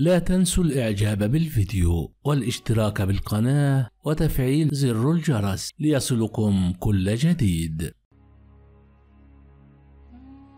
لا تنسوا الاعجاب بالفيديو والاشتراك بالقناة وتفعيل زر الجرس ليصلكم كل جديد.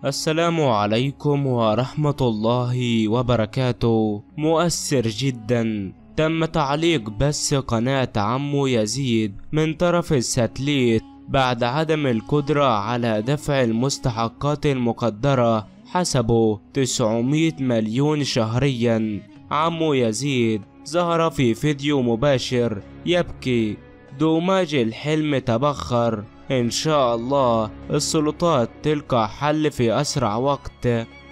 السلام عليكم ورحمة الله وبركاته. مؤثر جدا تم تعليق بث قناة عمو يزيد من طرف الساتليت بعد عدم القدرة على دفع المستحقات المقدرة حسبه 900 مليون شهريا. عمو يزيد ظهر في فيديو مباشر يبكي: دوماج الحلم تبخر، إن شاء الله السلطات تلقى حل في أسرع وقت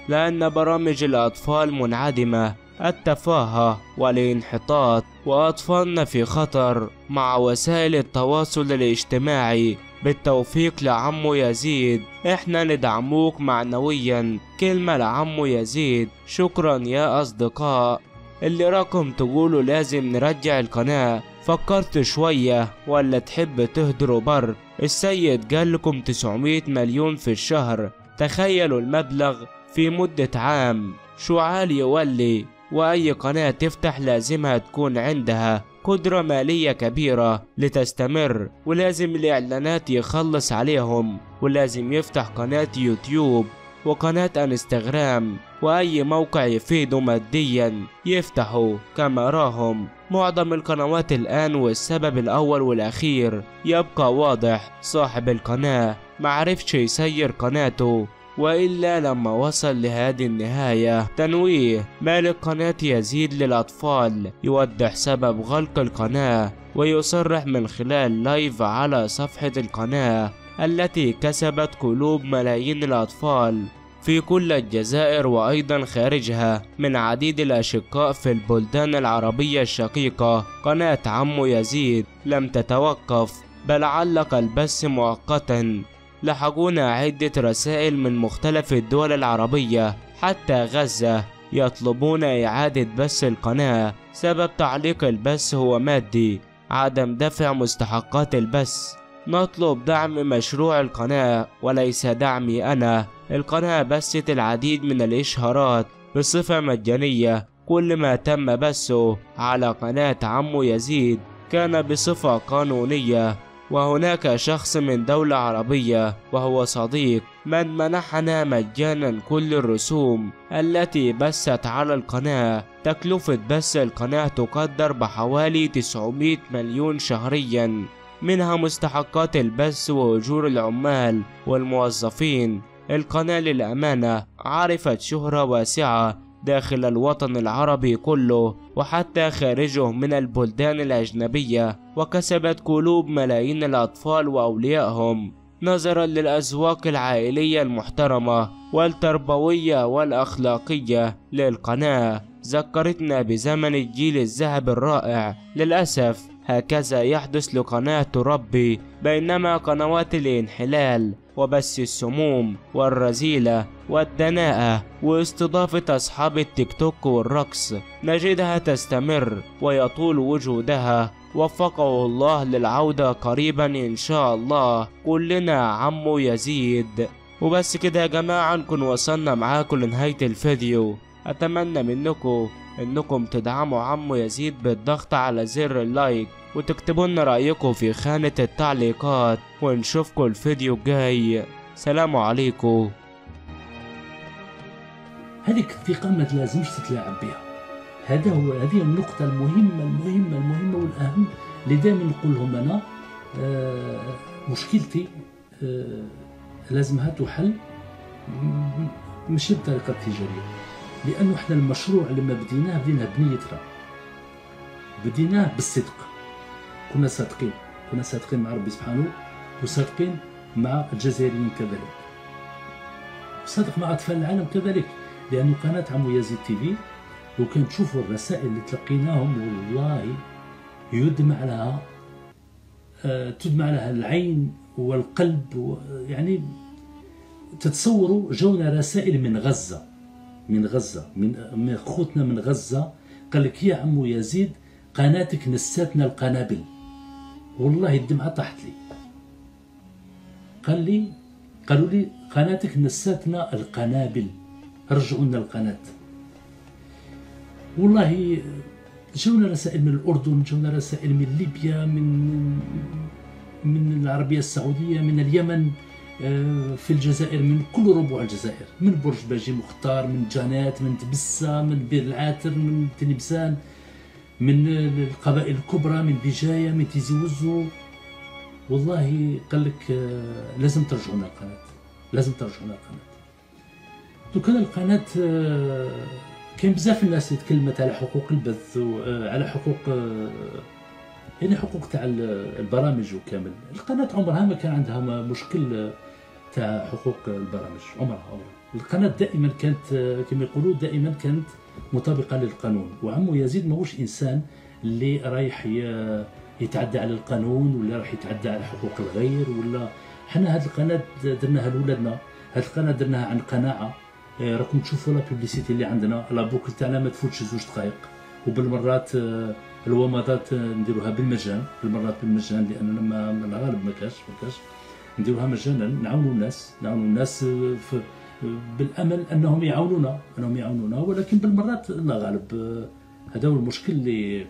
لأن برامج الأطفال منعدمة التفاهة والانحطاط وأطفالنا في خطر مع وسائل التواصل الاجتماعي. بالتوفيق لعمو يزيد، احنا ندعموك معنويا. كلمة لعمو يزيد: شكرا يا أصدقاء. اللي راكم تقولوا لازم نرجع القناة، فكرت شوية ولا تحب تهدروا بر؟ السيد قال لكم 900 مليون في الشهر، تخيلوا المبلغ في مدة عام. شعال يولي، وأي قناة تفتح لازمها تكون عندها قدرة مالية كبيرة لتستمر، ولازم الإعلانات يخلص عليهم، ولازم يفتح قناة يوتيوب وقناة انستغرام وأي موقع يفيده ماديا يفتحوا كما راهم معظم القنوات الآن. والسبب الأول والأخير يبقى واضح، صاحب القناة معرفش يسير قناته وإلا لما وصل لهذه النهاية. تنويه: مالك قناة يزيد للأطفال يوضح سبب غلق القناة ويصرح من خلال لايف على صفحة القناة التي كسبت قلوب ملايين الأطفال في كل الجزائر وأيضا خارجها من عديد الأشقاء في البلدان العربية الشقيقة. قناة عمو يزيد لم تتوقف بل علق البث مؤقتا. لحقونا عدة رسائل من مختلف الدول العربية حتى غزة يطلبون إعادة بث القناة. سبب تعليق البث هو مادي، عدم دفع مستحقات البث. نطلب دعم مشروع القناة وليس دعمي أنا. القناة بثت العديد من الإشهارات بصفة مجانية، كل ما تم بثه على قناة عمو يزيد كان بصفة قانونية. وهناك شخص من دولة عربية وهو صديق من منحنا مجانا كل الرسوم التي بثت على القناة. تكلفة بث القناة تقدر بحوالي 900 مليون شهريا، منها مستحقات البث وأجور العمال والموظفين. القناة للأمانة عرفت شهرة واسعة داخل الوطن العربي كله وحتى خارجه من البلدان الأجنبية، وكسبت قلوب ملايين الأطفال وأوليائهم نظرا للأذواق العائلية المحترمة والتربوية والأخلاقية للقناة. ذكرتنا بزمن الجيل الذهب الرائع. للأسف هكذا يحدث لقناة تربي، بينما قنوات الانحلال وبث السموم والرذيلة والدناءة واستضافة أصحاب التيك توك والرقص نجدها تستمر ويطول وجودها. وفقه الله للعودة قريبا إن شاء الله، كلنا عمو يزيد. وبس كده يا جماعة، نكون وصلنا معاكم لنهاية الفيديو. أتمنى منكم إنكم تدعموا عمو يزيد بالضغط على زر اللايك وتكتبوا لنا رأيكم في خانة التعليقات، ونشوفكم الفيديو الجاي. سلام عليكم. هذيك في قمة لازمش تتلاعب بها. هذا هو، هذه النقطة المهمة والأهم اللي دائما نقولهم أنا. مشكلتي لازمها تحل مش بطريقة تجارية، لأنه احنا المشروع لما بديناه بنيتنا، بديناه بالصدق. كنا صادقين مع ربي سبحانه وصادقين مع الجزائريين كذلك، صادق مع أطفال العالم كذلك. لأن قناة عمو يزيد تي في لو كان تشوفوا الرسائل اللي تلقيناهم والله يدمع لها، تدمع لها العين والقلب. يعني تتصوروا جونا رسائل من اخوتنا من غزة، قال لك يا عمو يزيد قناتك نساتنا القنابل. والله الدمعة طاحت لي. قالوا لي قناتك نساتنا القنابل، رجعوا لنا القناة. والله جونا رسائل من الأردن، جونا رسائل من ليبيا، من العربية السعودية، من اليمن، في الجزائر، من كل ربوع الجزائر، من برج باجي مختار، من جانات، من تبسة، من بير العاتر، من تلبسان، من القبائل الكبرى، من بجاية، من تيزي وزو. والله قال لك لازم ترجعونا القناة، لازم ترجعونا القناة. دوك انا القناة كاين بزاف الناس اللي تكلمت على حقوق البث وعلى حقوق يعني حقوق تاع البرامج وكامل. القناة عمرها ما كان عندها مشكل تاع حقوق البرامج، عمرها القناة دائما كانت كما يقولوا دائما كانت مطابقة للقانون. وعمو يزيد ماهوش انسان اللي رايح يتعدى على القانون ولا راح يتعدى على حقوق الغير. ولا حنا هاد القناة درناها لولادنا، هاد القناة درناها عن قناعة. راكم تشوفوا لا بوبليسيتي اللي عندنا، لا بوكل تاعنا ما تفوتش 2 دقائق، وبالمرات الومضات نديروها بالمجان، بالمرات بالمجان، لاننا من الغالب ما كاش نديروها مجانا. نعاونوا الناس بالامل انهم يعاونونا، ولكن بالمرات لا غالب. هذا هو المشكل، اللي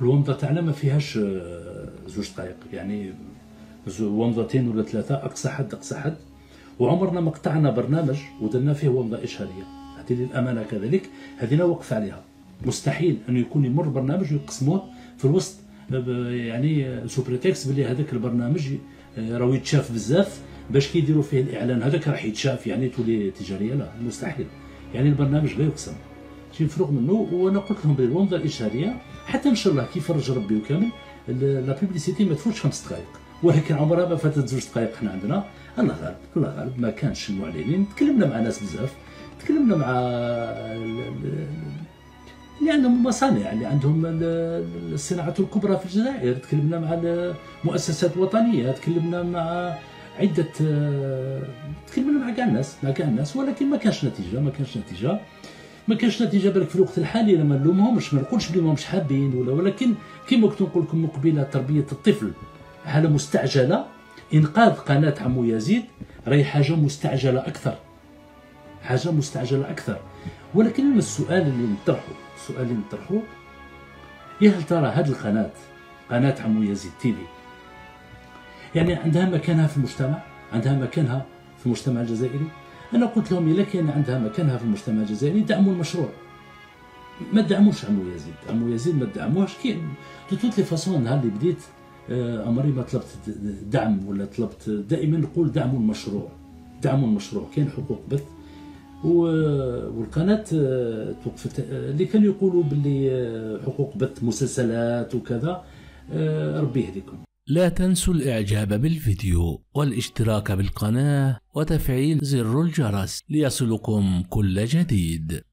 الومضه تاعنا ما فيهاش 2 دقائق، يعني ومضتين ولا 3 اقصى حد. وعمرنا ما قطعنا برنامج ودرنا فيه ومضه اشهاريه، هذه للامانه كذلك، هذه لا وقف عليها. مستحيل انه يكون يمر برنامج ويقسموه في الوسط، يعني سوبريتكس بلي هذاك البرنامج راهو يتشاف بزاف باش كيديروا فيه الاعلان هذاك راح يتشاف يعني تولي تجاريه. لا، مستحيل، يعني البرنامج لا يقسم، شي مفروغ منه. وانا قلت لهم بالومضه الاشهاريه حتى ان شاء الله كي يفرج ربي وكامل لا بوبليسيتي ما تفوتش 5 دقائق، ولكن عمرها ما فاتت 2 دقائق. حنا عندنا الله غالب ما كانش المعلنين. تكلمنا مع ناس بزاف، تكلمنا مع اللي عندهم مصانع، اللي عندهم الصناعات الكبرى في الجزائر، تكلمنا مع المؤسسات الوطنيه، تكلمنا مع كاع الناس، ولكن ما كانش نتيجه. بالك في الوقت الحالي لما نلومهمش، ما نقولش بلي ماهمش حابين ولكن كيما كنت نقول لكم مقبله، تربيه الطفل حاله مستعجله. انقاذ قناه عمو يزيد راهي حاجه مستعجله اكثر. ولكن السؤال اللي نطرحه يا هل ترى هذه القناه، قناه عمو يزيد تيلي، يعني عندها مكانها في المجتمع الجزائري؟ انا قلت لهم الا كان عندها مكانها في المجتمع الجزائري دعموا المشروع، ما تدعموش عمو يزيد ما تدعموهش. كي دو توت لي فاسون، نهار اللي بديت عمري ما طلبت دعم ولا طلبت، دائما نقول دعموا المشروع. كاين حقوق بث والقناه توقفت. اللي كانوا يقولوا باللي حقوق بث مسلسلات وكذا، ربي يهديكم. لا تنسوا الاعجاب بالفيديو والاشتراك بالقناه وتفعيل زر الجرس ليصلكم كل جديد.